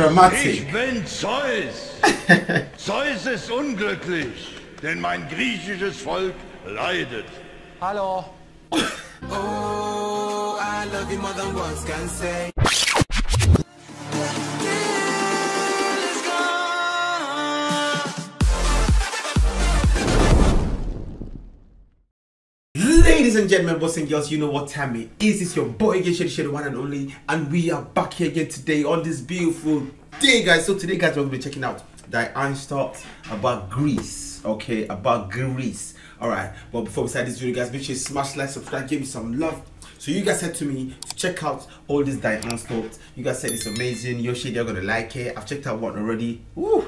Schramazzi. Ich bin Zeus. Zeus ist unglücklich, denn mein griechisches Volk leidet. Hallo. Oh, I love you more than words can say. Ladies and gentlemen, boys and girls, you know what time it is. It's your boy again, Shady Shae, the one and only, and we are back here again today on this beautiful day, guys. So today, guys, we're going to be checking out Die Anstalt about Greece, okay, about Greece. Alright, but before we start this video, guys, make sure you smash like, subscribe, give me some love. So you guys said to me to check out all this Die Anstalt. You guys said it's amazing. You're Shady, you're going to like it. I've checked out one already. Woo!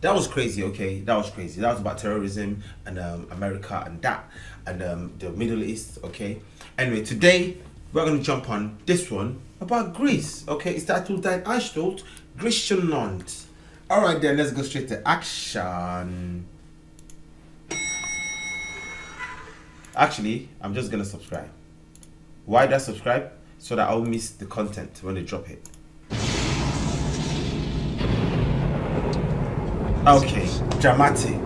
That was crazy, okay? That was crazy. That was about terrorism and America and that and the Middle East, okay? Anyway, today we're going to jump on this one about Greece, okay? It's that Die Anstalt, Griechenland. All right, then let's go straight to action. Actually, I'm just going to subscribe. Why did I subscribe? So that I'll miss the content when they drop it. Okay, dramatic.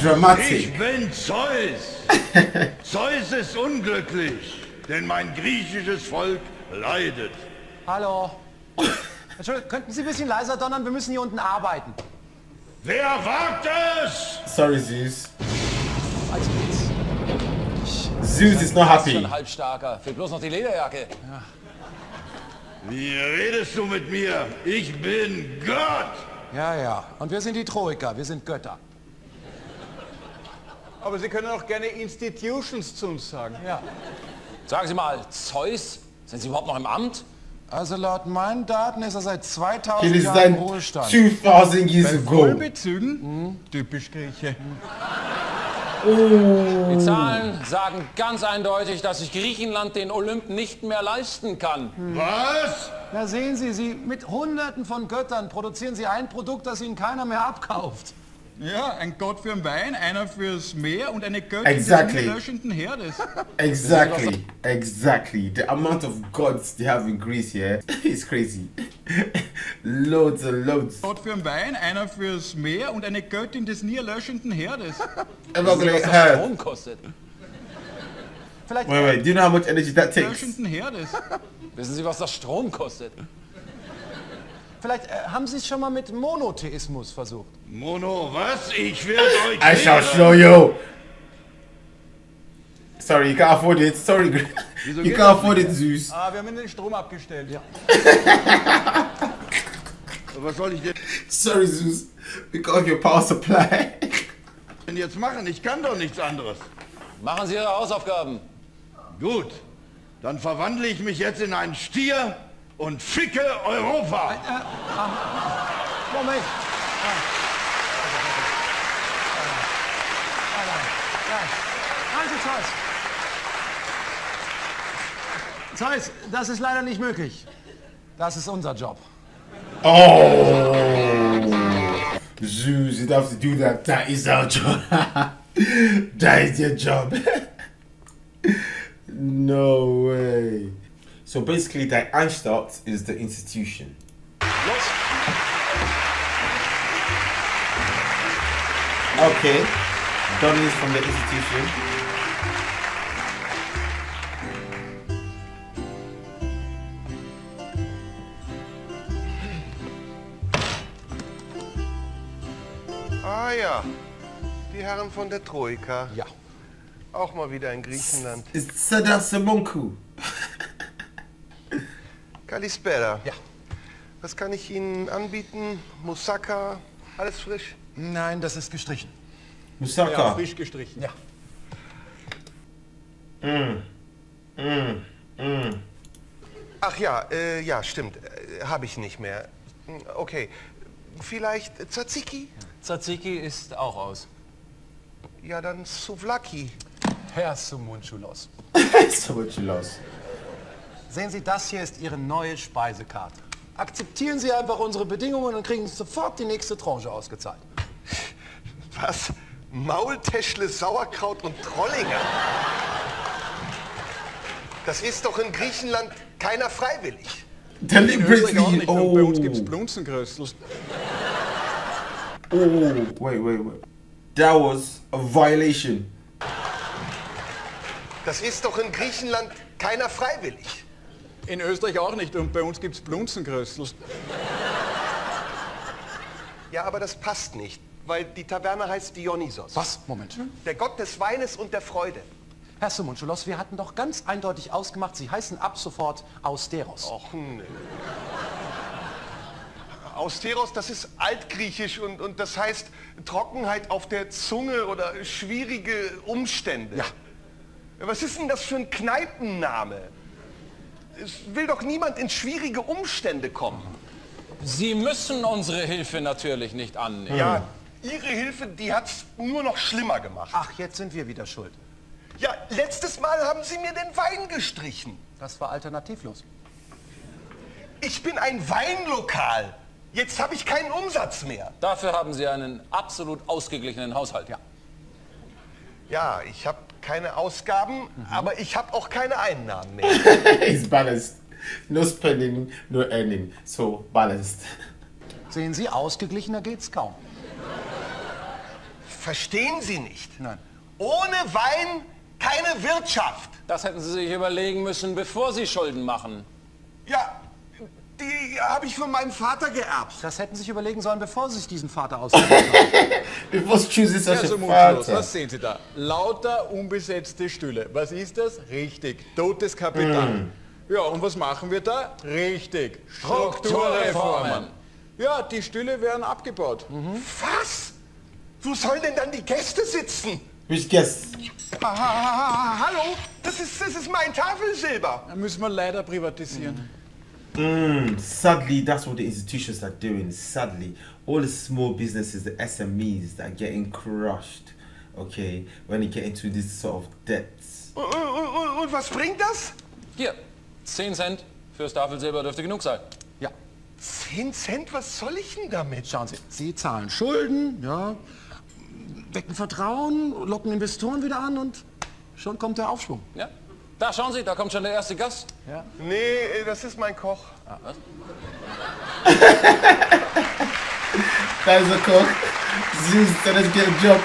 Dramatic. Ich bin Zeus. Zeus ist unglücklich, denn mein griechisches Volk leidet. Hallo. Entschuldigung, könnten Sie ein bisschen leiser donnern? Wir müssen hier unten arbeiten. Wer wagt es? Sorry, Zeus. Also geht's. Zeus ist noch happy. Ich bin halbstarker. Fehlt bloß noch die Lederjacke. Ja. Wie redest du mit mir? Ich bin Gott. Ja, ja. Und wir sind die Troika, wir sind Götter. Aber Sie können auch gerne Institutions zu uns sagen. Ja. Sagen Sie mal, Zeus, sind Sie überhaupt noch im Amt? Also laut meinen Daten ist er seit 2000 Jahren im Ruhestand. 2000 years ago. Wohlbezügen, typisch Grieche. Oh. Die Zahlen sagen ganz eindeutig, dass sich Griechenland den Olymp nicht mehr leisten kann. Was? Na sehen Sie, mit Hunderten von Göttern produzieren Sie ein Produkt, das Ihnen keiner mehr abkauft. Ja, ein Gott für den Wein, einer fürs Meer und eine Göttin des löschenden Herdes. Exactly, exactly. The amount of gods they have in Greece here is crazy. Loads and loads. Gott für den Wein, einer fürs Meer und eine Göttin des nie erlöschenden Herdes. Was das Strom kostet. Vielleicht wait, do you know how much energy that takes? Löschenden Herdes. Wissen Sie, was das Strom kostet? Vielleicht haben Sie es schon mal mit Monotheismus versucht. Mono, was? Ich werde euch... I shall show you. Sorry, you can't afford it. Sorry, you can't afford it, Zeus. Ah, wir haben den Strom abgestellt, ja. Was soll ich denn... Sorry, Zeus. Because of your power supply. Denn jetzt machen? Ich kann doch nichts anderes. Machen Sie Ihre Hausaufgaben. Gut. Dann verwandle ich mich jetzt in einen Stier... und ficke Europa! Moment! Also Zeus! Zeus, das ist leider nicht möglich. Das ist unser Job. Oh! Zeus, you don't have to do that. That is our job. That is your job. No way. So basically, Die Anstalt is the institution. Yes. Okay, done this from the institution. Ah ja, die Herren von der Troika. Ja. Auch mal wieder in Griechenland. Ist Serdar Somuncu. Kalispera. Ja. Was kann ich Ihnen anbieten? Moussaka, alles frisch? Nein, das ist gestrichen. Moussaka? Ja, frisch gestrichen. Ja. Ach ja, ja, stimmt. Habe ich nicht mehr. Okay. Vielleicht Tzatziki? Tzatziki ist auch aus. Ja, dann Souvlaki. Herr Somunculos. Somunculos. Sehen Sie, das hier ist Ihre neue Speisekarte. Akzeptieren Sie einfach unsere Bedingungen und kriegen sofort die nächste Tranche ausgezahlt. Was? Maultäschle, Sauerkraut und Trollinger? Das ist doch in Griechenland keiner freiwillig. Deliberately, oh. Bei uns gibt's Blunzengrößel. Oh, wait, wait, wait. That was a violation. Das ist doch in Griechenland keiner freiwillig. In Österreich auch nicht und bei uns gibt's Blunzengrößel. Ja, aber das passt nicht, weil die Taverne heißt Dionysos. Was? Moment. Der Gott des Weines und der Freude. Herr Somuncu, wir hatten doch ganz eindeutig ausgemacht, Sie heißen ab sofort Asteros. Och, nö. Asteros, das ist altgriechisch und das heißt Trockenheit auf der Zunge oder schwierige Umstände. Ja. Was ist denn das für ein Kneipenname? Es will doch niemand in schwierige Umstände kommen. Sie müssen unsere Hilfe natürlich nicht annehmen. Ja, Ihre Hilfe, die hat's nur noch schlimmer gemacht. Ach, jetzt sind wir wieder schuld. Ja, letztes Mal haben Sie mir den Wein gestrichen. Das war alternativlos. Ich bin ein Weinlokal. Jetzt habe ich keinen Umsatz mehr. Dafür haben Sie einen absolut ausgeglichenen Haushalt, ja. Ja, ich habe keine Ausgaben, aber ich habe auch keine Einnahmen mehr. It's balanced. No spending, no earning. So balanced. Sehen Sie, ausgeglichener geht's kaum. Verstehen Sie nicht? Nein. Ohne Wein keine Wirtschaft. Das hätten Sie sich überlegen müssen, bevor Sie Schulden machen. Ja, die habe ich von meinem Vater geerbt. Das hätten Sie sich überlegen sollen, bevor Sie sich diesen Vater ausgegeben haben. Was sehen Sie da? Lauter unbesetzte Stühle. Was ist das? Richtig. Totes Kapital. Ja, und was machen wir da? Richtig. Strukturreformen. Ja, die Stühle werden abgebaut. Was? Wo sollen denn dann die Gäste sitzen? Mich Gäste. Hallo? Das ist mein Tafelsilber. Da müssen wir leider privatisieren. Sadly, that's what the institutions are doing. Sadly, all the small businesses, the SMEs, that are getting crushed, okay, when they get into this sort of debt. Und was bringt das? Hier, 10 Cent fürs Tafelsilber dürfte genug sein. Ja. 10 Cent? Was soll ich denn damit? Schauen Sie, Sie zahlen Schulden, ja, wecken Vertrauen, locken Investoren wieder an und schon kommt der Aufschwung. Ja. Da, schauen Sie, da kommt schon der erste Gast. Ja. Nee, das ist mein Koch. Ah, was? Da ist der Koch. Zeus, let's get a job.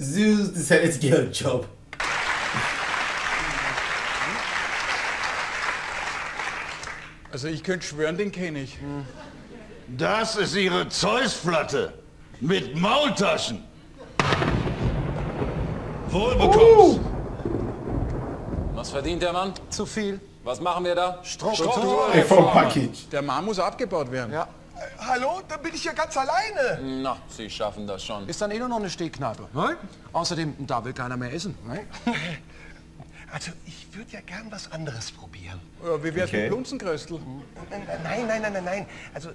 Zeus, let's get a job. Also ich könnte schwören, den kenne ich. Das ist Ihre Zeusplatte. Mit Maultaschen. Wohlbekommst. Was verdient der Mann? Zu viel. Was machen wir da? Strukturreform-Paket. Der Mann muss abgebaut werden. Ja. Hallo, da bin ich ja ganz alleine. Na, Sie schaffen das schon. Ist dann eh nur noch eine Stehkneipe. Nein? Außerdem, da will keiner mehr essen. Nein? Also, ich würde ja gern was anderes probieren. Ja, wie wär's mit Blunzengröstel? Nein, nein, nein, nein, nein. Also,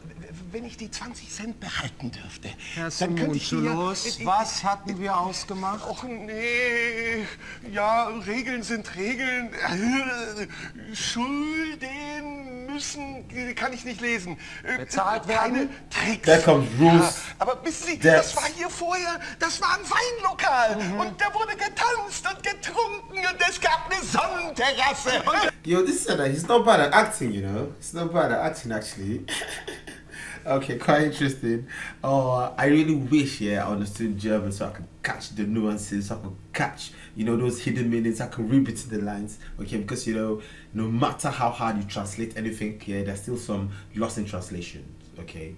wenn ich die 20 Cent behalten dürfte, Herr dann könnte ich hier... Was hatten wir ausgemacht? Och, nee. Ja, Regeln sind Regeln. Schulden müssen... Kann ich nicht lesen. Bezahlt werden? Keine Tricks. Da kommt Ruth. Ja, aber wissen Sie, das war hier vorher... Das war ein Weinlokal. Und da wurde getanzt und getrunken und es gab eine Sonnenterrasse. Yo, this is he's not bad at acting, you know. He's not bad at acting, actually. Okay, quite interesting. Oh, I really wish, yeah, I understood German so I could catch the nuances, so I could catch, you know, those hidden meanings. I could read between the lines, okay, because, you know, no matter how hard you translate anything, yeah, there's still some loss in translation, okay?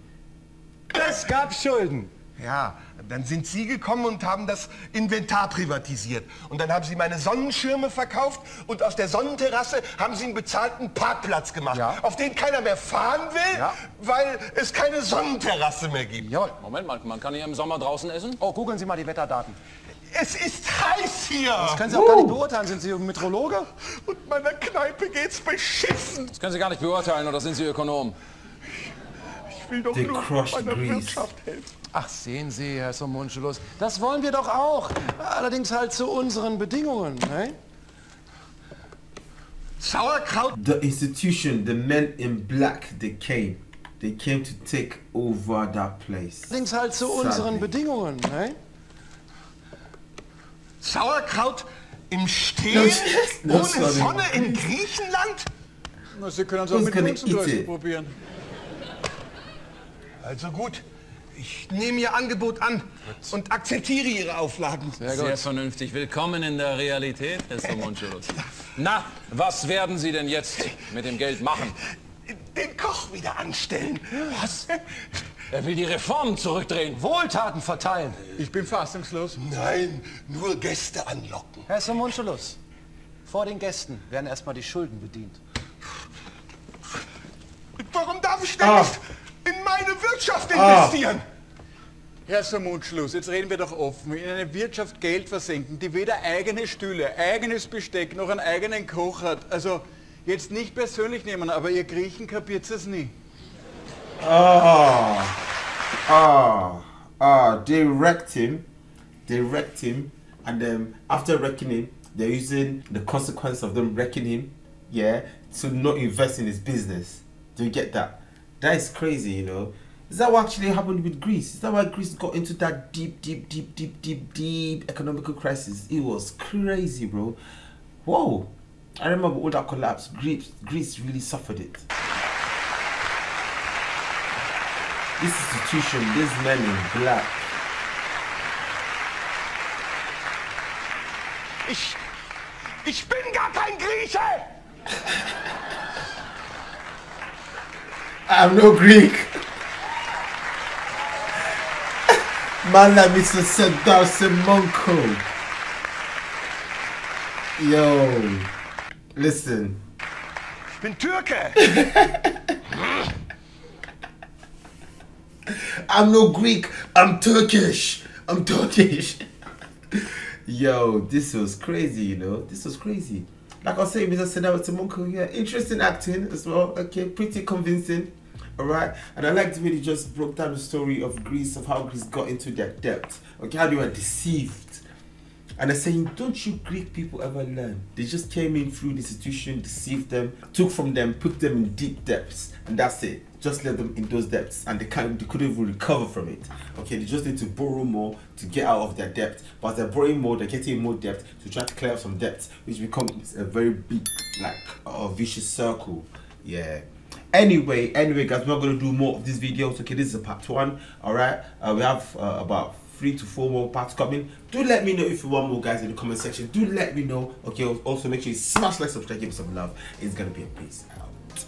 Es gab Schulden. Ja, dann sind Sie gekommen und haben das Inventar privatisiert. Und dann haben Sie meine Sonnenschirme verkauft und aus der Sonnenterrasse haben Sie einen bezahlten Parkplatz gemacht, auf den keiner mehr fahren will, weil es keine Sonnenterrasse mehr gibt. Jawohl. Moment mal, man kann hier im Sommer draußen essen? Oh, googeln Sie mal die Wetterdaten. Es ist heiß hier! Das können Sie auch gar nicht beurteilen. Sind Sie Meteorologe? Und meiner Kneipe geht's beschissen! Das können Sie gar nicht beurteilen, oder sind Sie Ökonom? Ich will doch nur meiner Wirtschaft helfen. Ach, sehen Sie, Herr Somuncu, das wollen wir doch auch. Allerdings halt zu unseren Bedingungen, ne? Sauerkraut. The institution, the men in black, they came. They came to take over that place. Allerdings halt zu unseren Bedingungen, ne? Sauerkraut im Stehen, ohne Sonne in Griechenland? Na, Sie können es auch mit Kunstdeutsche probieren. Also gut, ich nehme Ihr Angebot an und akzeptiere Ihre Auflagen. Sehr gut. Sehr vernünftig. Willkommen in der Realität, Herr Somuncu. Na, was werden Sie denn jetzt mit dem Geld machen? Den Koch wieder anstellen. Was? Er will die Reformen zurückdrehen, Wohltaten verteilen. Ich bin fassungslos. Nein, nur Gäste anlocken. Herr Somuncu, vor den Gästen werden erstmal die Schulden bedient. Warum darf ich denn nicht in meine Wirtschaft investieren? Herr Somuncu, jetzt reden wir doch offen. In eine Wirtschaft Geld versenken, die weder eigene Stühle, eigenes Besteck noch einen eigenen Koch hat. Also jetzt nicht persönlich nehmen, aber ihr Griechen kapiert es nie. They wrecked him. They wrecked him. And then after wrecking him, they're using the consequence of them wrecking him, yeah, to not invest in his business. Do you get that? That is crazy, you know. Is that what actually happened with Greece? Is that why Greece got into that deep economical crisis? It was crazy, bro. Whoa. I remember all that collapse. Greece really suffered it. This institution, these men in black. Ich bin gar kein Grieche! I'm no Greek. My name is Serdar Somuncu. Yo. Listen. Ich bin Türke. I'm no Greek. I'm Turkish. I'm Turkish. Yo, this was crazy, you know. This was crazy. Like I say, Mr. Serdar Somuncu here. Interesting acting as well. Okay, pretty convincing. Alright, and I like the way they just broke down the story of Greece, of how Greece got into their debt. Okay, how they were deceived. And they're saying, don't you Greek people ever learn? They just came in through the institution, deceived them, took from them, put them in deep depths, and that's it. Just left them in those debts, and they couldn't even recover from it. Okay, they just need to borrow more to get out of their debt. But as they're borrowing more, they're getting more debt to try to clear up some debts, which becomes a very big, like, vicious circle. Yeah. Anyway, guys, we're gonna do more of these videos. Okay, this is a part 1. All right, we have about 3 to 4 more parts coming. Do let me know if you want more, guys, in the comment section. Do let me know. Okay, also make sure you smash like, subscribe, give us some love. It's gonna be a peace out.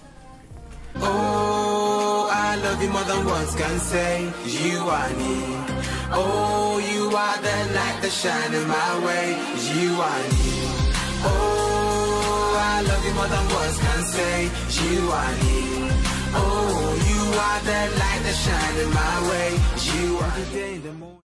Oh, I love you more than once can say. You are me. Oh, you are the light that shines in my way. You are me. Oh, I love you more than once can say. You are me. Oh, you are the light that shines in my way. You are the day.